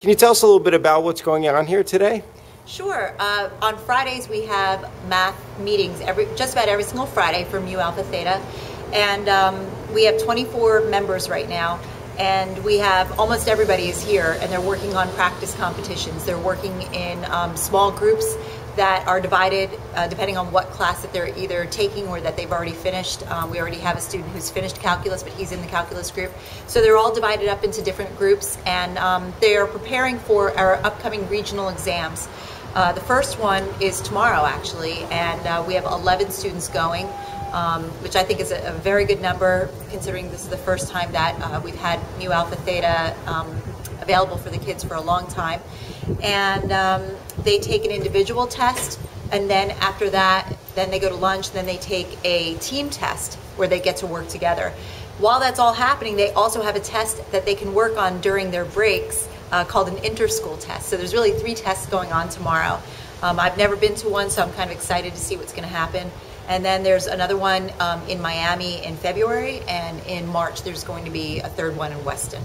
Can you tell us a little bit about what's going on here today? Sure. On Fridays we have math meetings just about every single Friday for Mu Alpha Theta, and we have 24 members right now, and we have almost everybody is here, and they're working on practice competitions. They're working in small groups that are divided depending on what class that they're either taking or that they've already finished. We already have a student who's finished calculus, but he's in the calculus group. So they're all divided up into different groups, and they are preparing for our upcoming regional exams. The first one is tomorrow, actually, and we have 11 students going, which I think is a very good number, considering this is the first time that we've had Mu Alpha Theta available for the kids for a long time. And they take an individual test, and then after that, then they go to lunch, then they take a team test where they get to work together. While that's all happening, they also have a test that they can work on during their breaks called an inter-school test. So there's really 3 tests going on tomorrow. I've never been to one, so I'm kind of excited to see what's going to happen. And then there's another one in Miami in February, and in March there's going to be a third one in Weston.